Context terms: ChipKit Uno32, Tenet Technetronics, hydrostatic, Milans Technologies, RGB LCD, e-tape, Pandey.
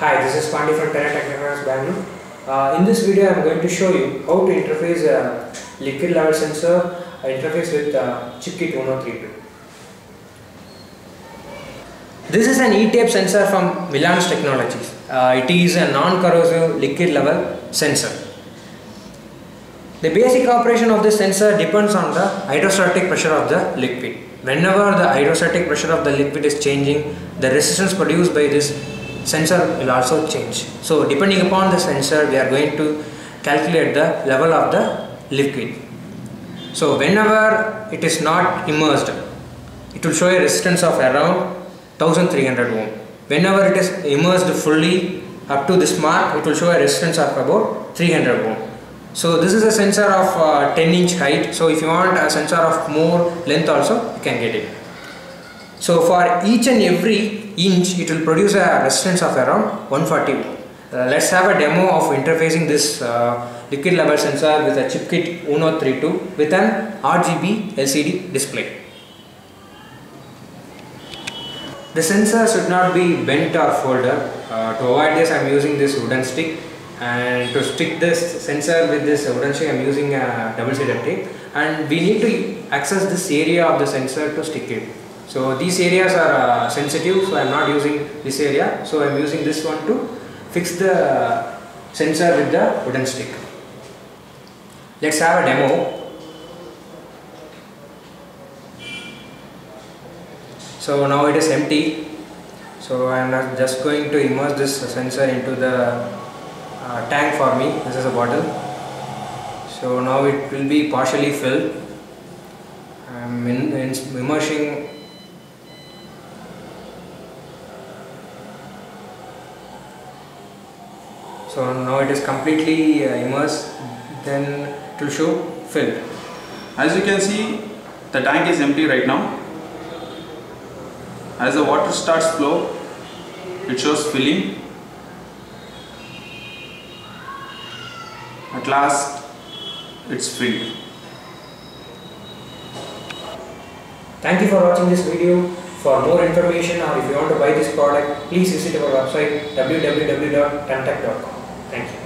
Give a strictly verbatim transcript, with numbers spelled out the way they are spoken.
Hi, this is Pandey from Tenet Technetronics, Bangalore. Uh, in this video, I am going to show you how to interface a uh, liquid level sensor uh, interface with uh, ChipKit Uno thirty-two. This is an e-tape sensor from Milans Technologies. Uh, it is a non-corrosive liquid level sensor. The basic operation of this sensor depends on the hydrostatic pressure of the liquid. Whenever the hydrostatic pressure of the liquid is changing, the resistance produced by this sensor will also change. So depending upon the sensor, we are going to calculate the level of the liquid. So whenever it is not immersed, it will show a resistance of around one thousand three hundred ohm. Whenever it is immersed fully up to this mark, it will show a resistance of about three hundred ohm. So this is a sensor of uh, ten inch height. So if you want a sensor of more length also, you can get it. So for each and every inch, it will produce a resistance of around one forty ohm. Uh, let's have a demo of interfacing this uh, liquid level sensor with a ChipKit Uno thirty-two with an R G B L C D display. The sensor should not be bent or folded. Uh, to avoid this, I am using this wooden stick, and to stick this sensor with this wooden stick, I am using a double-sided tape, and we need to access this area of the sensor to stick it. So these areas are uh, sensitive, so I am not using this area, so I am using this one to fix the sensor with the wooden stick. Let's have a demo. So now it is empty, so I am just going to immerse this sensor into the uh, tank for me. This is a bottle, so now it will be partially filled. I am in, in immersing . So now it is completely uh, immersed, then it will show filled. As you can see, the tank is empty right now. As the water starts flow, it shows filling. At last, it's filled. Thank you for watching this video. For more information or if you want to buy this product, please visit our website w w w dot tenet tech dot com. Thank you.